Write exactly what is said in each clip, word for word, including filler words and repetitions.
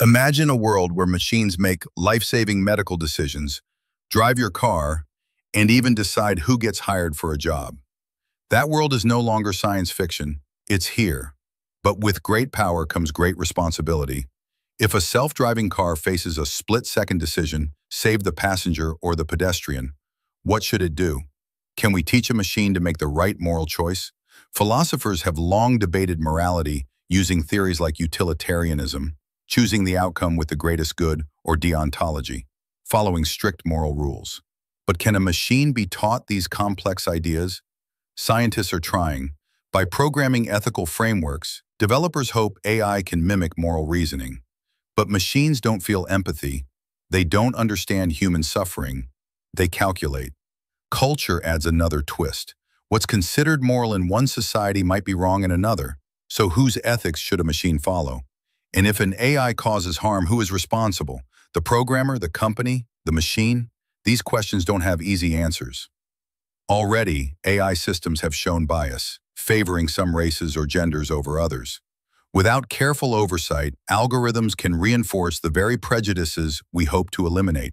Imagine a world where machines make life-saving medical decisions, drive your car, and even decide who gets hired for a job. That world is no longer science fiction. It's here. But with great power comes great responsibility. If a self-driving car faces a split-second decision, save the passenger or the pedestrian, what should it do? Can we teach a machine to make the right moral choice? Philosophers have long debated morality using theories like utilitarianism, choosing the outcome with the greatest good, or deontology, following strict moral rules. But can a machine be taught these complex ideas? Scientists are trying. By programming ethical frameworks, developers hope A I can mimic moral reasoning. But machines don't feel empathy. They don't understand human suffering. They calculate. Culture adds another twist. What's considered moral in one society might be wrong in another. So whose ethics should a machine follow? And if an A I causes harm, who is responsible? The programmer, the company, the machine? These questions don't have easy answers. Already, A I systems have shown bias, favoring some races or genders over others. Without careful oversight, algorithms can reinforce the very prejudices we hope to eliminate.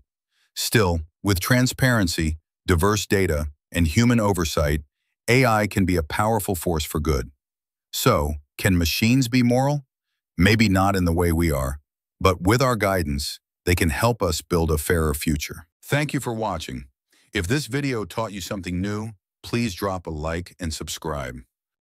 Still, with transparency, diverse data, and human oversight, A I can be a powerful force for good. So, can machines be moral? Maybe not in the way we are, but with our guidance, they can help us build a fairer future. Thank you for watching. If this video taught you something new, please drop a like and subscribe.